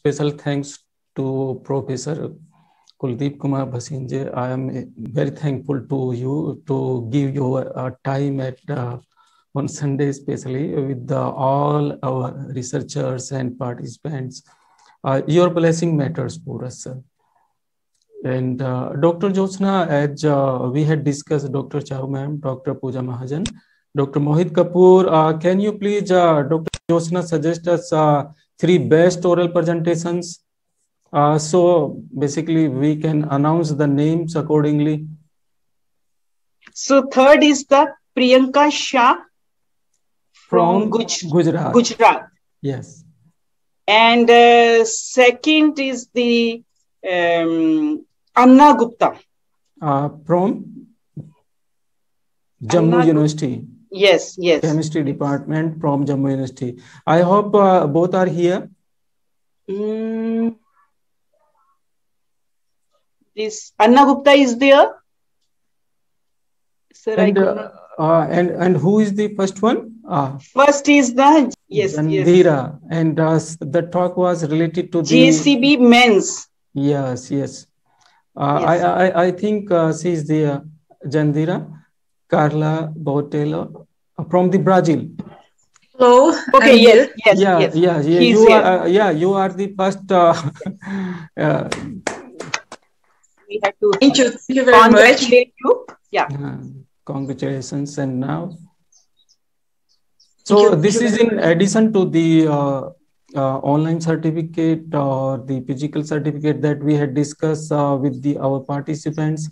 special thanks to Professor Kuldeep Kumar Basini. I am very thankful to you to give your time at on Sunday, especially with all our researchers and participants. Your blessing matters for us, sir. And Dr. Joshna, as we had discussed, Dr. Chau ma'am, Dr. Pooja Mahajan, Dr. Mohit Kapoor, can you please, Dr. Joshna, suggest us three best oral presentations? So basically, we can announce the names accordingly. So third is the Priyanka Shah from Gujarat. Yes. And second is the Anna Gupta from Jammu University. Yes, yes. Chemistry department from Jammu University. I hope both are here. This Anna Gupta is there. Sir, and who is the first one? First is the Jandira, and the talk was related to GCB men's. Yes. I think she is the Jandira Carla Botelho from the Brazil. Hello. Okay. Yes. You are the first. We have to. Thank you very much. Yeah. Congratulations. And now, so this is in addition to the online certificate or the physical certificate that we had discussed with our participants,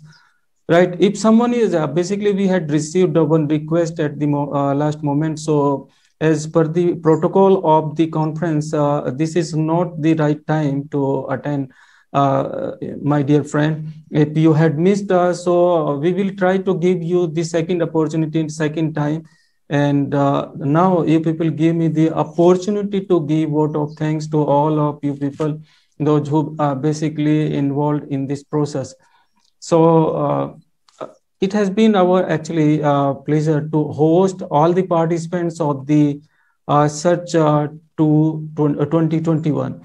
right? If someone is basically, we had received one request at the last moment. So as per the protocol of the conference, this is not the right time to attend. My dear friend, if you had missed us, so we will try to give you the second opportunity and second time. And now you people give me the opportunity to give vote of thanks to all of you people, those who are basically involved in this process. So it has been our actually pleasure to host all the participants of the search to 2021.